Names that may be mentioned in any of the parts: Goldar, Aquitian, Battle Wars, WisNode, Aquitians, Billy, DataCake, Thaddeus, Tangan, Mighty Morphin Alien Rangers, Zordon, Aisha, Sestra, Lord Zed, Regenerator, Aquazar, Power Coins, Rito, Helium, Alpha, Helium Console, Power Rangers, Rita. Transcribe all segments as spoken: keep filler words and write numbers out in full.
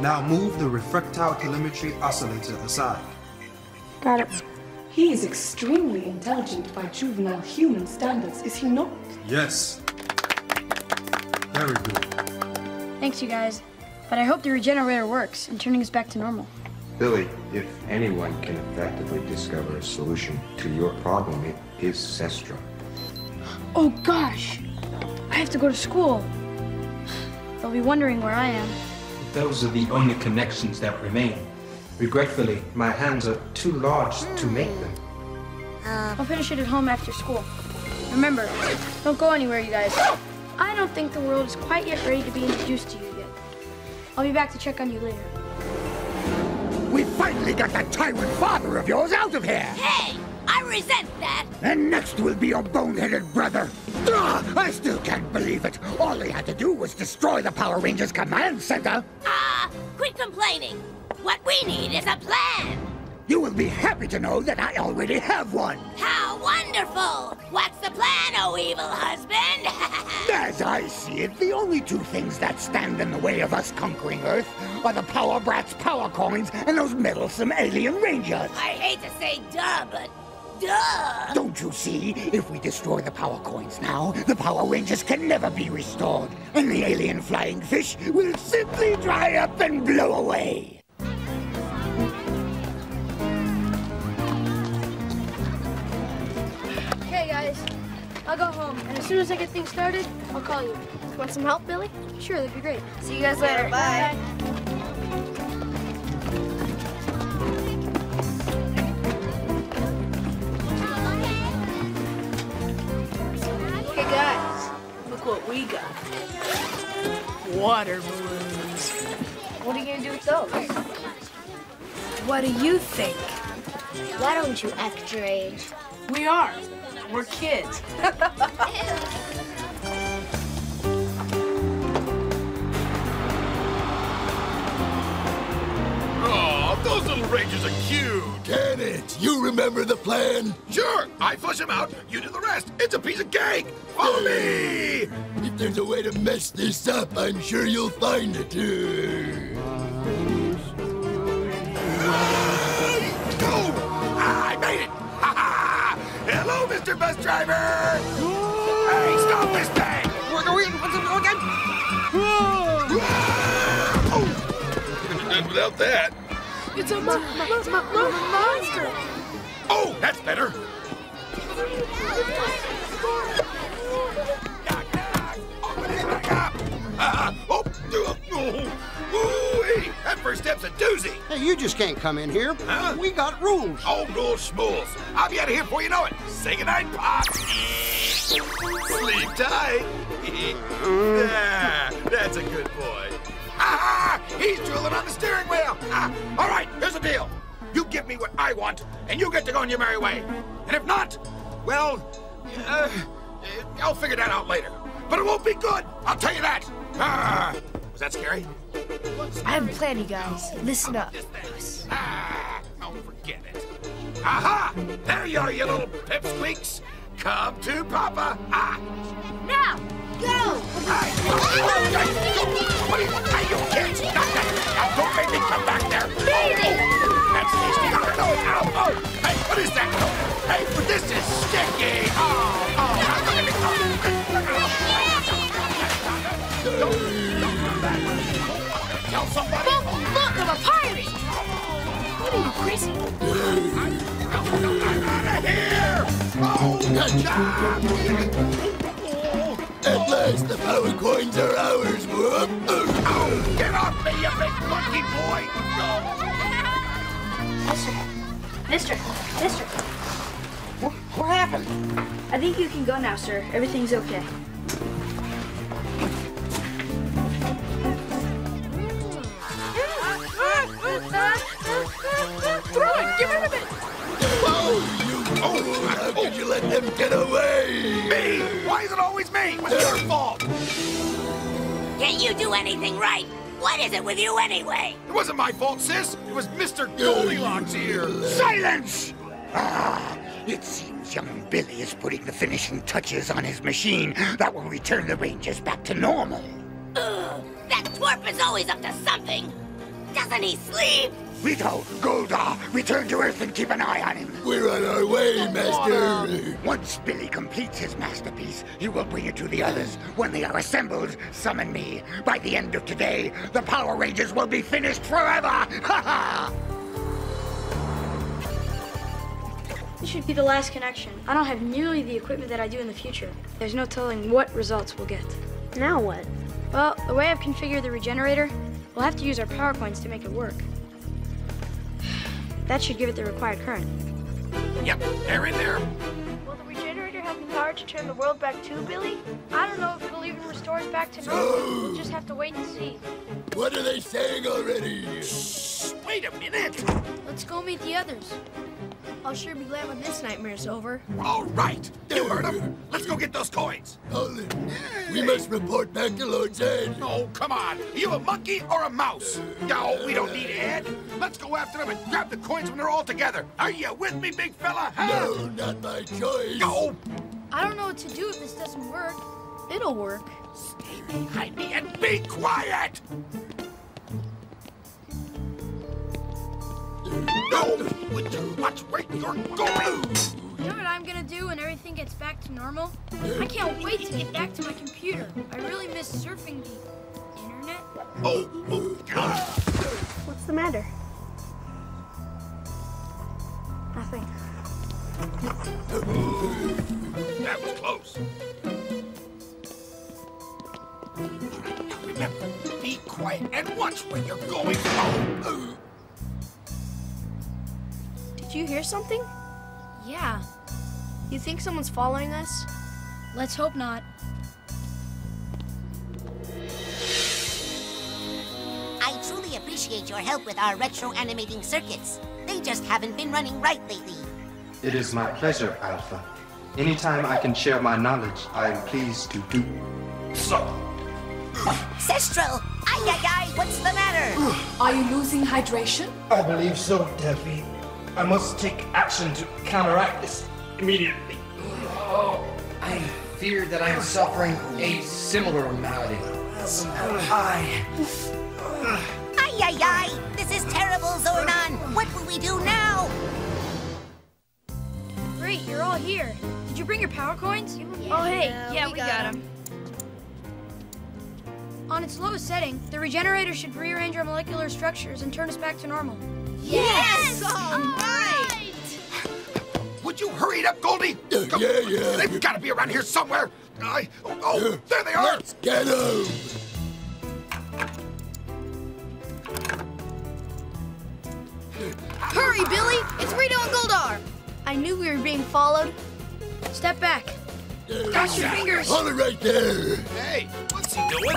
Now move the refractile telemetry oscillator aside. Got it. He is extremely intelligent by juvenile human standards, is he not? Yes. Very good. Thanks, you guys. But I hope the regenerator works and turning us back to normal. Billy, if anyone can effectively discover a solution to your problem, it is Sestra. Oh, gosh. I have to go to school. They'll be wondering where I am. Those are the only connections that remain. Regretfully, my hands are too large mm. to make them. Uh, I'll finish it at home after school. Remember, don't go anywhere, you guys. I don't think the world is quite yet ready to be introduced to you yet. I'll be back to check on you later. We finally got that tyrant father of yours out of here! Hey! I resent that! And next will be your boneheaded brother! Ugh, I still can't believe it! All they had to do was destroy the Power Rangers Command Center! Ah! Uh, quit complaining! What we need is a plan! You will be happy to know that I already have one! How wonderful! What's the plan, oh evil husband? As I see it, the only two things that stand in the way of us conquering Earth are the Power Brats' Power Coins and those meddlesome alien rangers! I hate to say duh, but... Duh. Don't you see? If we destroy the Power Coins now, the Power Rangers can never be restored, and the alien flying fish will simply dry up and blow away. Okay, guys. I'll go home, and as soon as I get things started, I'll call you. Want some help, Billy? Sure, that'd be great. See you guys later. Bye. Bye. What we got. Water balloons. What are you gonna do with those? What do you think? Why don't you act your age? We are. We're kids. Oh, those little rangers are cute. Get it? You remember the plan? Sure. I flush them out. You do the rest. It's a piece of cake. Follow me. If there's a way to mess this up, I'm sure you'll find it. Oh, I made it. Ha ha. Hello, Mister Bus Driver. Hey, stop this thing. We're going. What's it again? Oh, could have done without that. It's a mo mo mo mo monster! Oh, that's better! Knock, knock! Open it back up! Uh, oh, oh, oh, hey, that first step's a doozy! Hey, you just can't come in here. Huh? We got rules. Oh, rules, schmools. I'll be out of here before you know it. Say goodnight, Pop! Sleep tight! Yeah, that's a good boy. Ah, he's drooling on the steering wheel. Ah, all right, here's the deal. You give me what I want, and you get to go on your merry way. And if not, well, uh, I'll figure that out later. But it won't be good, I'll tell you that. Ah, was that scary? I have a plan, you guys. Listen up. Ah, oh, forget it. Aha! There you are, you little pipsqueaks. Come to Papa. Ah! Now! Go! Hey! What do you want? Hey, you kids! Not that! Now don't make me come back there! Leave it! That's tasty! Oh, no! Ow! Oh! Hey, what is that? Hey, but this is sticky! Oh! Oh! I'm gonna be... Don't! Don't come back! Tell somebody! Look! Look! I'm a pirate! What are you, crazy? I'm out of here! Oh! Good job! At last, the power coins are ours! Whoop. Oh, get off me, you big monkey boy! Oh. Mister, mister, mister. What, what happened? I think you can go now, sir. Everything's okay. Throw it! Get rid of it! Oh, you! Oh, how could you let them get away? Me! Why is it always me? What's your fault? Can't you do anything right? What is it with you anyway? It wasn't my fault, sis. It was Mister Goldilocks here. Silence! Ah, it seems young Billy is putting the finishing touches on his machine that will return the Rangers back to normal. Ugh, that twerp is always up to something. Doesn't he sleep? Rito, Goldar, return to Earth and keep an eye on him. We're on our way, Master. Once Billy completes his masterpiece, you will bring it to the others. When they are assembled, summon me. By the end of today, the Power Rangers will be finished forever. Ha ha! This should be the last connection. I don't have nearly the equipment that I do in the future. There's no telling what results we'll get. Now what? Well, the way I've configured the regenerator, we'll have to use our power coins to make it work. That should give it the required current. Yep, they're in there. Will the regenerator have the power to turn the world back to, Billy? I don't know if it'll even restore us back to normal. So, we'll just have to wait and see. What are they saying already? Shh, wait a minute. Let's go meet the others. I'll sure be glad when this nightmare's over. All right, you heard him. Let's go get those coins. Ollie, we must report back to Lord Zed. Oh, come on. Are you a monkey or a mouse? No, we don't need Ed. Let's go after them and grab the coins when they're all together. Are you with me, big fella? Huh? No, not my choice. Go. I don't know what to do if this doesn't work. It'll work. Stay behind me and be quiet. No! Would you watch where you're going? You know what I'm gonna do when everything gets back to normal? I can't wait to get back to my computer. I really miss surfing the internet. Oh, oh, God. What's the matter? Nothing. That was close. All right, now remember, be quiet and watch where you're going. Oh. Did you hear something? Yeah. You think someone's following us? Let's hope not. I truly appreciate your help with our retro animating circuits. They just haven't been running right lately. It is my pleasure, Alpha. Anytime I can share my knowledge, I am pleased to do so. Sestra! Ay, ay, ay, what's the matter? Are you losing hydration? I believe so, Debbie. I must take action to counteract this immediately. Oh, I fear that I am suffering a similar malady. So I... Ay, ay, ay! This is terrible, Zordon! What will we do now? Great, you're all here. Did you bring your power coins? Yeah, oh, hey, yeah, yeah we, we got, got them. them. On its lowest setting, the regenerator should rearrange our molecular structures and turn us back to normal. Yes! yes! All right! Would you hurry it up, Goldie? Uh, Go. Yeah, yeah. They've got to be around here somewhere. I, oh, oh uh, there they are! Let's get them! Hurry, Billy! It's Rito and Goldar! I knew we were being followed. Step back. Uh, Cross your fingers. Hold it right there. Hey, what's he doing?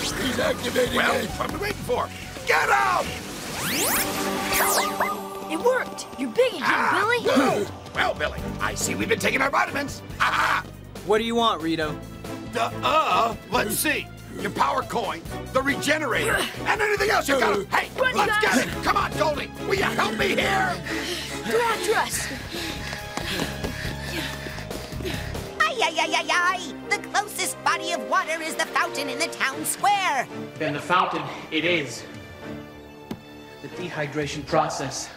He's activating well, it. Well, what are we waiting for? Get out! It worked! You're big again, ah, Billy! No. Well, Billy, I see we've been taking our vitamins. Aha! What do you want, Rito? Uh-uh, let's see. Your power coin, the regenerator, and anything else you got. Hey, Run, let's guys. get it! Come on, Goldie! Will you help me here? Go after us! Ay, ay, ay, ay. The closest body of water is the fountain in the town square. Then the fountain, it is. The dehydration process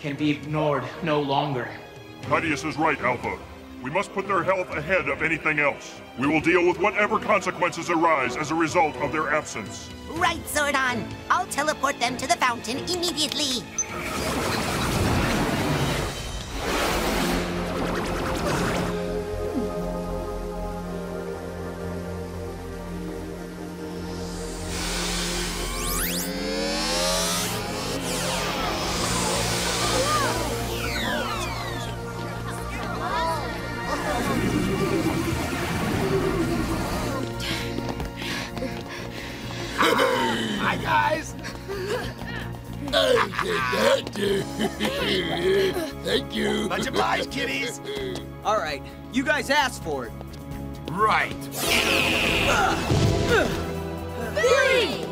can be ignored no longer. Thaddeus is right, Alpha. We must put their health ahead of anything else. We will deal with whatever consequences arise as a result of their absence. Right, Zordon. I'll teleport them to the fountain immediately. Hi, guys! I did that, thank you. Much obliged, kitties. All right, you guys asked for it. Right. Billy!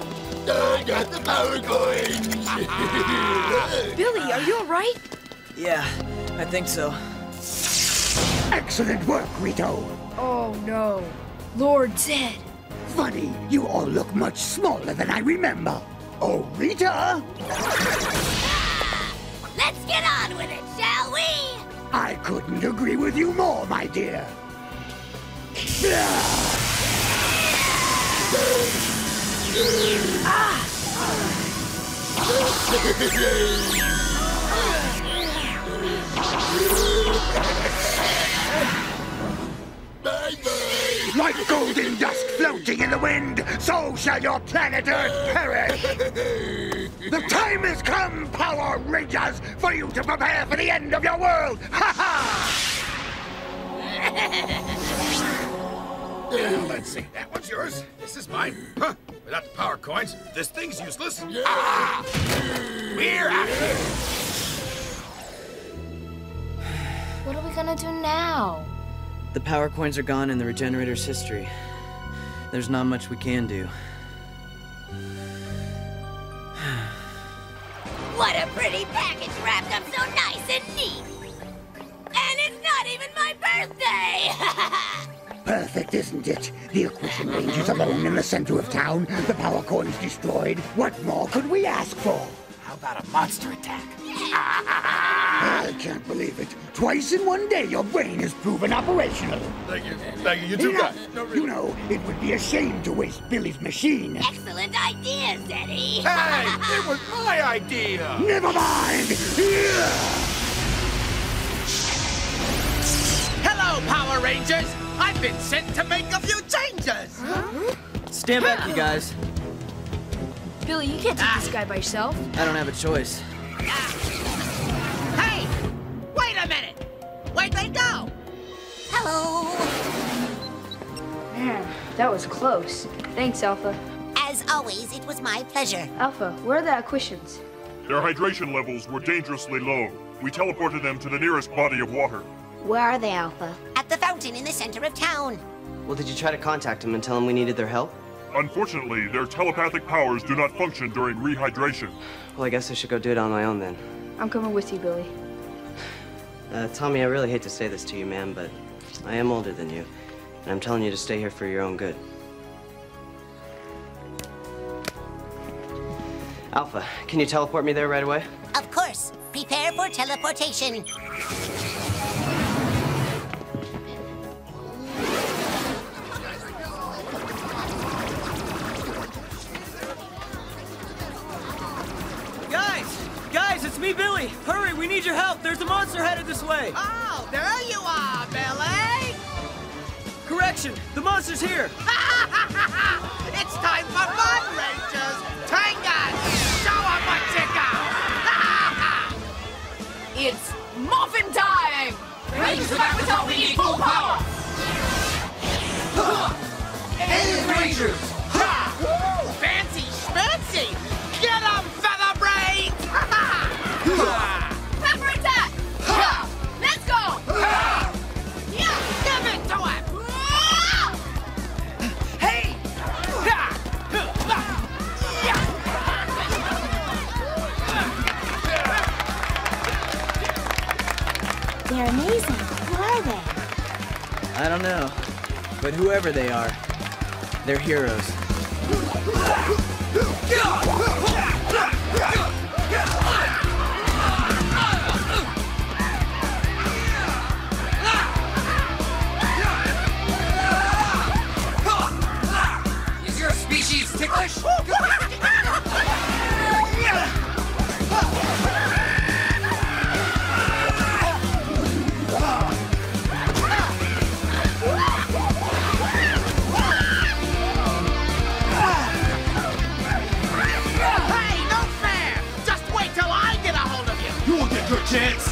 I got the power coins! Billy, are you all right? Yeah, I think so. Excellent work, Rito. Oh, no. Lord Zed. Funny, you all look much smaller than I remember. Oh, Rita! Let's get on with it, shall we? I couldn't agree with you more, my dear. Ah! Like golden dust floating in the wind, so shall your planet Earth perish! The time has come, Power Rangers, for you to prepare for the end of your world! Ha ha! uh, let's see, that one's yours, this is mine. Huh? Without the power coins, this thing's useless. Yeah. Ah! We're out of here! What are we gonna do now? The power coins are gone in the Regenerator's history. There's not much we can do. What a pretty package wrapped up so nice and neat! And it's not even my birthday! Perfect, isn't it? The Aquitian Rangers alone in the center of town, the power coins destroyed. What more could we ask for? How about a monster attack? I can't believe it. Twice in one day, your brain has proven operational. Thank you. Thank you. You two guys. No, really. You know, it would be a shame to waste Billy's machine. Excellent idea, Zeddy. Hey, it was my idea. Never mind. Hello, Power Rangers. I've been sent to make a few changes. Huh? Stand back, you guys. Billy, you can't take ah. this guy by yourself. I don't have a choice. Ah. Hey! Wait a minute! Where'd they go? Hello! Man, that was close. Thanks, Alpha. As always, it was my pleasure. Alpha, where are the Aquitians? Their hydration levels were dangerously low. We teleported them to the nearest body of water. Where are they, Alpha? At the fountain in the center of town. Well, did you try to contact them and tell them we needed their help? Unfortunately, their telepathic powers do not function during rehydration. Well, I guess I should go do it on my own then. I'm coming with you, Billy. Uh, Tommy, I really hate to say this to you, man, but I am older than you, and I'm telling you to stay here for your own good. Alpha, can you teleport me there right away? Of course. Prepare for teleportation. Me, Billy! Hurry, we need your help! There's a monster headed this way! Oh, there you are, Billy! Correction, the monster's here! It's time for Mud Rangers! Tangan! Show them what you got! It's morphin' time! Rangers back with all we need full power! Alien Rangers! Ha! Fancy schmancy! Get them, feather brains! Ha ha! Pepper attack! Ha! Let's go! Ha! Yeah, give it to him! Hey! They're amazing. Who are they? I don't know. But whoever they are, they're heroes. Ticklish! Hey, no fair! Just wait till I get a hold of you! You won't get your chance!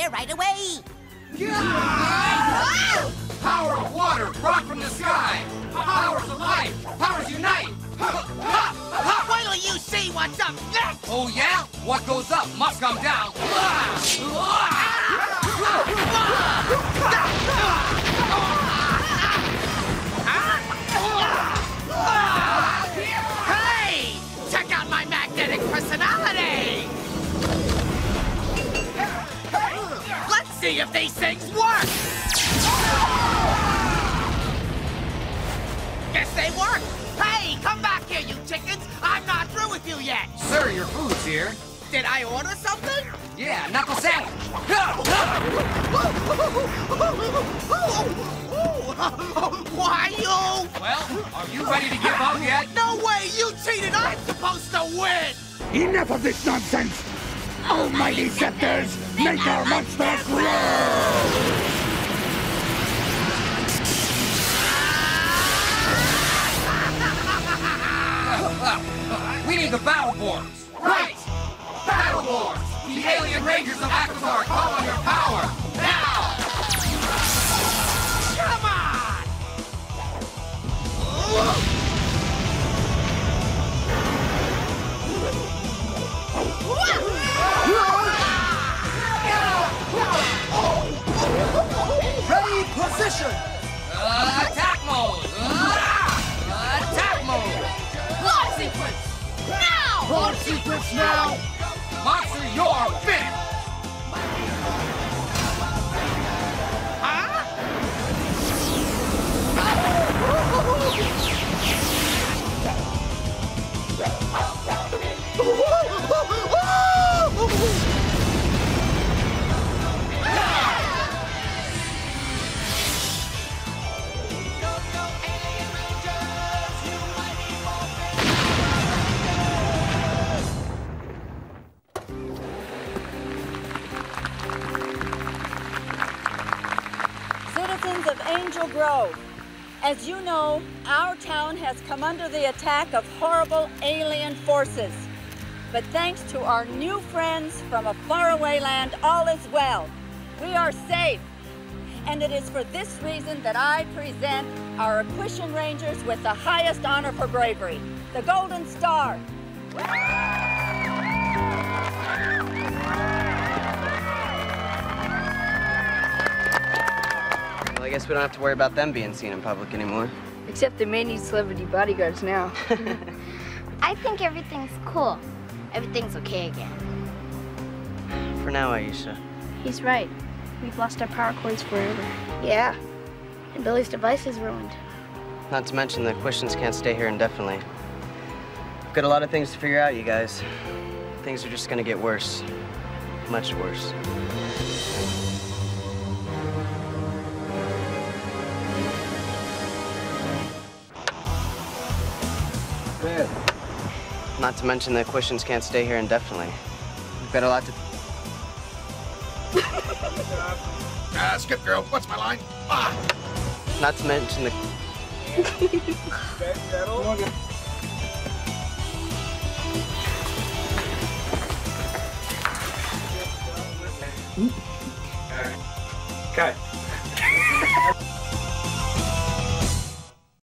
there right away! Yeah! Ah! Power of water brought from the sky! Powers of life! Powers unite! Ha, ha, ha. What'll you see what's up next? Oh yeah? What goes up must come down! Hey! Check out my magnetic personality! Let's see if these things work! Guess they work! Hey, come back here, you chickens! I'm not through with you yet! Sir, your food's here. Did I order something? Yeah, knuckle sandwich. Why you? Well, are you ready to give up yet? No way! You cheated! I'm supposed to win! Enough of this nonsense! Almighty scepters, make our monsters roar! We need the Battle Wars! Right! Battle Wars! The alien rangers of Aquazar call on your power! Now! Come on! Ready, position! Uh, attack mode! Uh, attack mode! Launch sequence! Now! Launch sequence now! Monster, you're finished! Huh? Grove. As you know, our town has come under the attack of horrible alien forces. But thanks to our new friends from a faraway land, all is well. We are safe. And it is for this reason that I present our Aquitian Rangers with the highest honor for bravery, the Golden Star. Well, I guess we don't have to worry about them being seen in public anymore. Except they may need celebrity bodyguards now. I think everything's cool. Everything's okay again. For now, Aisha. He's right. We've lost our power coins forever. Yeah. And Billy's device is ruined. Not to mention the Aquitians can't stay here indefinitely. We've got a lot of things to figure out, you guys. Things are just gonna get worse. Much worse. Good. Not to mention the Aquitians can't stay here indefinitely. We've got a lot to... Ah, uh, skip girl, what's my line? Ah! Not to mention the... Okay.